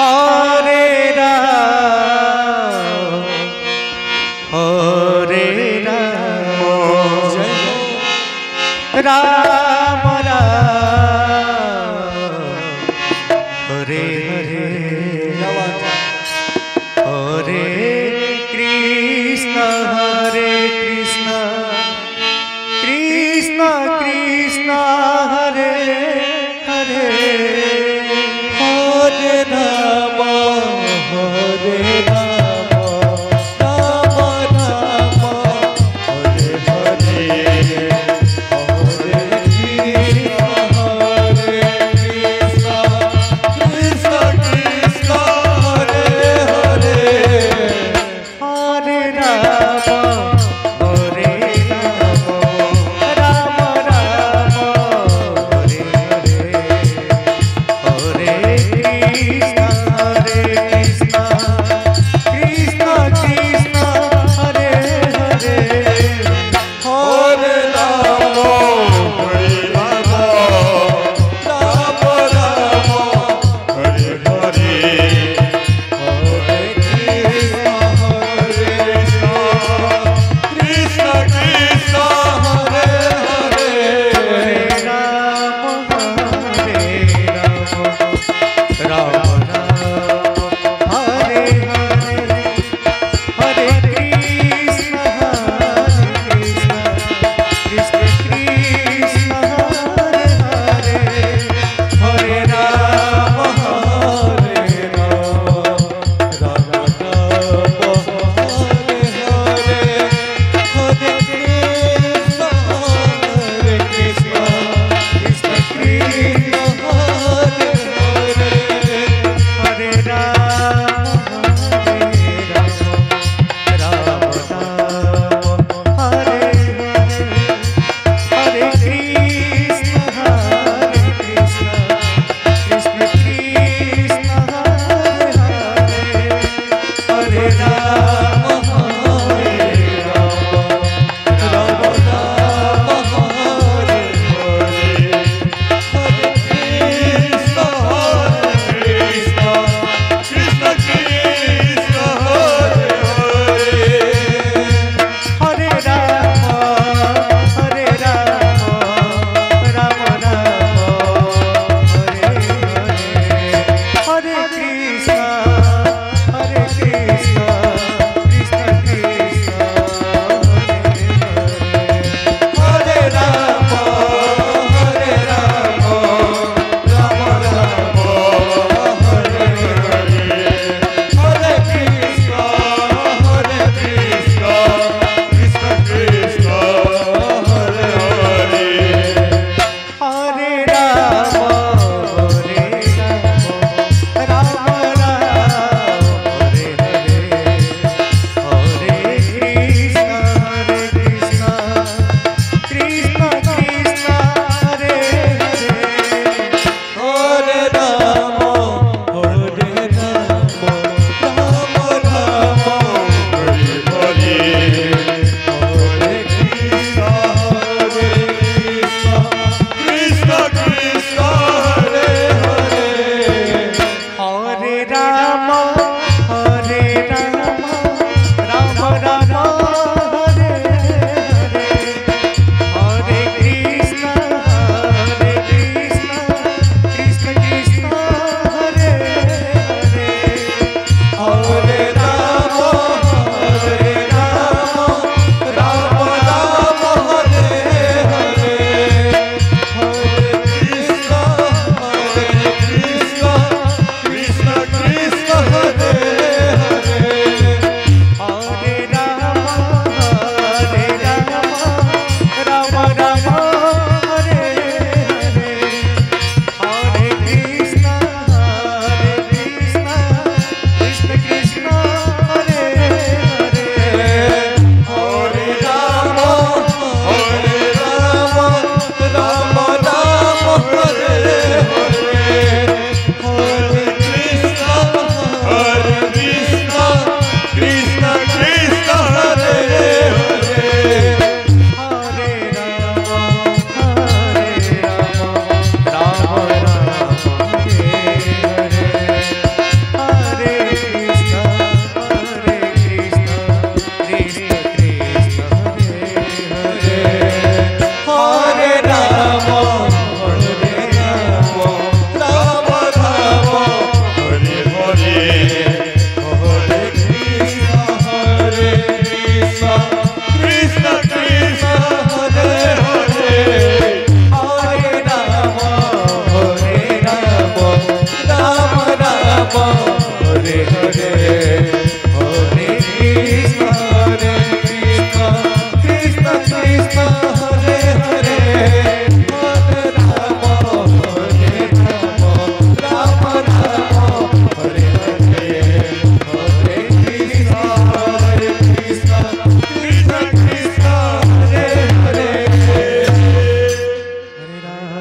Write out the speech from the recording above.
Ram Ram Hare Hare Hare Krishna Hare Krishna Krishna Krishna Hare Hare Hare Rama Hare Rama